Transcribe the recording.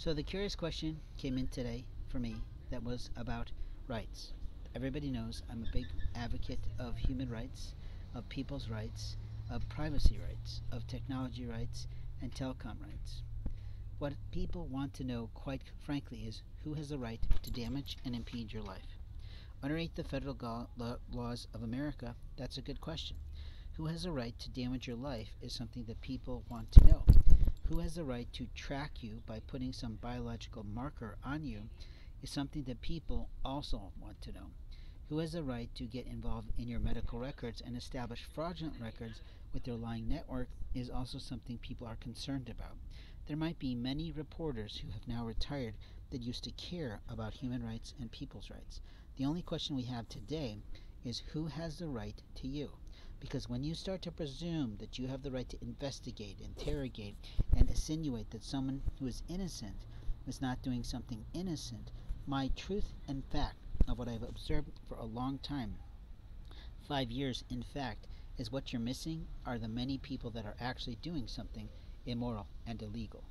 So the curious question came in today for me that was about rights. Everybody knows I'm a big advocate of human rights, of people's rights, of privacy rights, of technology rights, and telecom rights. What people want to know, quite frankly, is who has the right to damage and impede your life. Underneath the federal laws of America, that's a good question. Who has the right to damage your life is something that people want to know. Who has the right to track you by putting some biological marker on you is something that people also want to know. Who has the right to get involved in your medical records and establish fraudulent records with their lying network is also something people are concerned about. There might be many reporters who have now retired that used to care about human rights and people's rights. The only question we have today is who has the right to you? Because when you start to presume that you have the right to investigate, interrogate, and insinuate that someone who is innocent is not doing something innocent, my truth and fact of what I've observed for a long time, 5 years in fact, is what you're missing are the many people that are actually doing something immoral and illegal.